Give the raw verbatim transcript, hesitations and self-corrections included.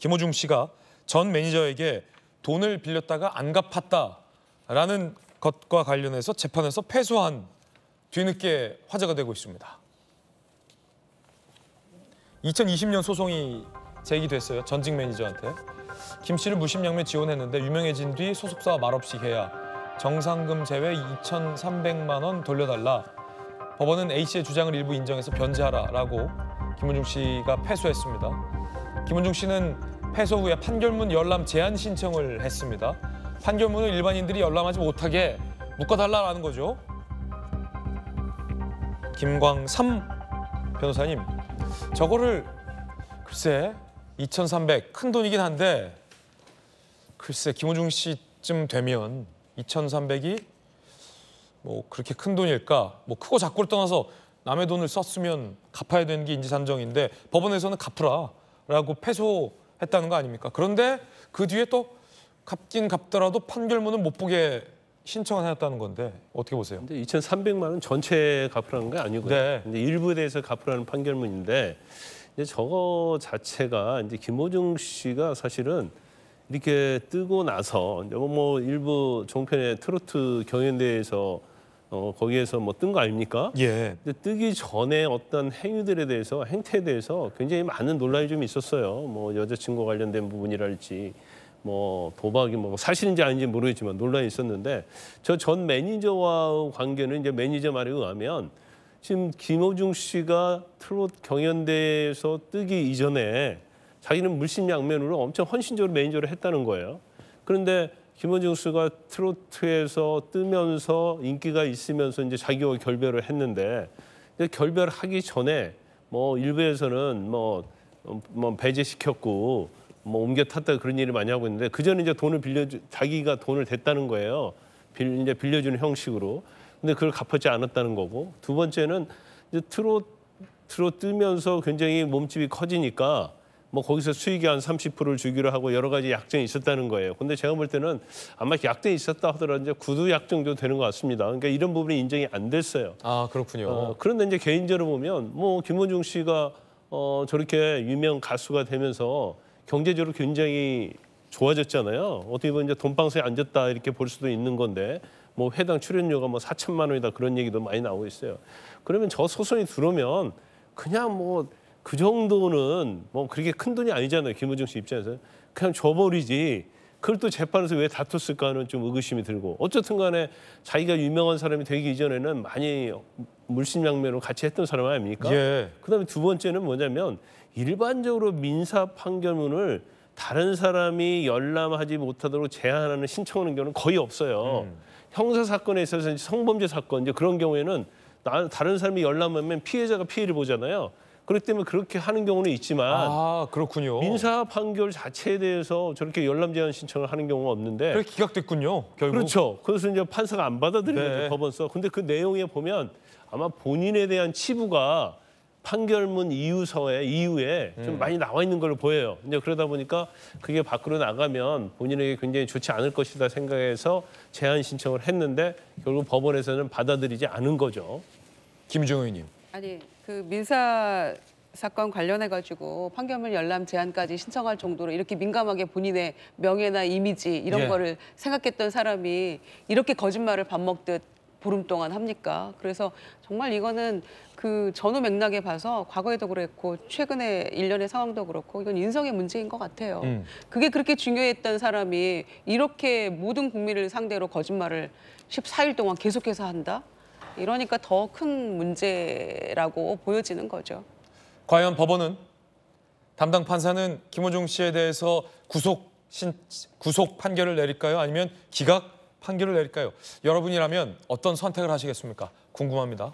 김호중 씨가 전 매니저에게 돈을 빌렸다가 안 갚았다라는 것과 관련해서 재판에서 패소한 뒤늦게 화제가 되고 있습니다. 이천이십 년 소송이 제기됐어요. 전직 매니저한테. 김 씨를 무심양면 지원했는데 유명해진 뒤 소속사와 말없이 해야 정상금 제외 이천삼백만 원 돌려달라. 법원은 A 씨의 주장을 일부 인정해서 변제하라라고 김우중 씨가 패소했습니다. 김우중 씨는 패소 후에 판결문 열람 제한 신청을 했습니다. 판결문을 일반인들이 열람하지 못하게 묶어달라라는 거죠. 김광삼 변호사님, 저거를 글쎄 이천삼백 큰 돈이긴 한데 글쎄 김호중 씨쯤 되면 이천삼백이 뭐 그렇게 큰 돈일까? 뭐 크고 작고를 떠나서 남의 돈을 썼으면 갚아야 되는 게 인지산정인데 법원에서는 갚으라라고 패소했다는 거 아닙니까? 그런데 그 뒤에 또 갚긴 갚더라도 판결문은 못 보게 신청을 하였다는 건데 어떻게 보세요? 근데 이천삼백만 원 전체 갚으라는 게 아니고요. 네. 근데 일부에 대해서 갚으라는 판결문인데 이제 저거 자체가 이제 김호중 씨가 사실은 이렇게 뜨고 나서 뭐 일부 종편의 트로트 경연대회에서 어 거기에서 뭐 뜬 거 아닙니까? 예. 근데 뜨기 전에 어떤 행위들에 대해서 행태에 대해서 굉장히 많은 논란이 좀 있었어요. 뭐 여자친구 관련된 부분이랄지. 뭐 도박이 뭐 사실인지 아닌지 모르겠지만 논란이 있었는데 저 전 매니저와의 관계는 이제 매니저 말에 의하면 지금 김호중 씨가 트롯 경연대회에서 뜨기 이전에 자기는 물심양면으로 엄청 헌신적으로 매니저를 했다는 거예요. 그런데 김호중 씨가 트로트에서 뜨면서 인기가 있으면서 이제 자기와 결별을 했는데 결별하기 전에 뭐 일부에서는 뭐, 뭐 배제시켰고 뭐 옮겨 탔다 그런 일을 많이 하고 있는데 그 전에 이제 돈을 빌려주 자기가 돈을 댔다는 거예요. 빌 이제 빌려주는 형식으로. 근데 그걸 갚았지 않았다는 거고 두 번째는 이제 트로트로 뜨면서 굉장히 몸집이 커지니까 뭐 거기서 수익이 한 삼십 퍼센트를 주기로 하고 여러 가지 약정이 있었다는 거예요. 근데 제가 볼 때는 아마 약정이 있었다 하더라도 이제 구두 약정도 되는 것 같습니다. 그러니까 이런 부분이 인정이 안 됐어요. 아 그렇군요. 어, 그런데 이제 개인적으로 보면 뭐 김호중 씨가 어, 저렇게 유명 가수가 되면서 경제적으로 굉장히 좋아졌잖아요. 어떻게 보면 이제 돈방세에 앉았다 이렇게 볼 수도 있는 건데 뭐 해당 출연료가 뭐 사천만 원이다 그런 얘기도 많이 나오고 있어요. 그러면 저 소송이 들어오면 그냥 뭐 그 정도는 뭐 그렇게 큰 돈이 아니잖아요. 김우중 씨 입장에서 그냥 줘버리지. 그걸 또 재판에서 왜 다퉜을까 하는 좀 의구심이 들고 어쨌든 간에 자기가 유명한 사람이 되기 이전에는 많이 물심양면으로 같이 했던 사람 아닙니까? 예. 그다음에 두 번째는 뭐냐면 일반적으로 민사 판결문을 다른 사람이 열람하지 못하도록 제한하는 신청하는 경우는 거의 없어요. 음. 형사 사건에 있어서 성범죄 사건 이제 그런 경우에는 다른 사람이 열람하면 피해자가 피해를 보잖아요. 그렇기 때문에 그렇게 하는 경우는 있지만 아, 그렇군요. 민사 판결 자체에 대해서 저렇게 열람 제한 신청을 하는 경우가 없는데 그게 기각됐군요. 결국. 그렇죠. 그래서 이제 판사가 안 받아들이는 네. 법원서. 근데 그 내용에 보면 아마 본인에 대한 치부가 판결문 이유서에 이유에 좀 음. 많이 나와 있는 걸로 보여요. 이제 그러다 보니까 그게 밖으로 나가면 본인에게 굉장히 좋지 않을 것이다 생각해서 제한 신청을 했는데 결국 법원에서는 받아들이지 않은 거죠. 김우중 의원님. 아니. 그 민사 사건 관련해가지고 판결문 열람 제한까지 신청할 정도로 이렇게 민감하게 본인의 명예나 이미지 이런 예. 거를 생각했던 사람이 이렇게 거짓말을 밥 먹듯 보름 동안 합니까? 그래서 정말 이거는 그 전후 맥락에 봐서 과거에도 그랬고 최근에 일련의 상황도 그렇고 이건 인성의 문제인 것 같아요. 음. 그게 그렇게 중요했던 사람이 이렇게 모든 국민을 상대로 거짓말을 십사 일 동안 계속해서 한다? 이러니까 더 큰 문제라고 보여지는 거죠. 과연 법원은 담당 판사는 김호중 씨에 대해서 구속, 신, 구속 판결을 내릴까요? 아니면 기각 판결을 내릴까요? 여러분이라면 어떤 선택을 하시겠습니까? 궁금합니다.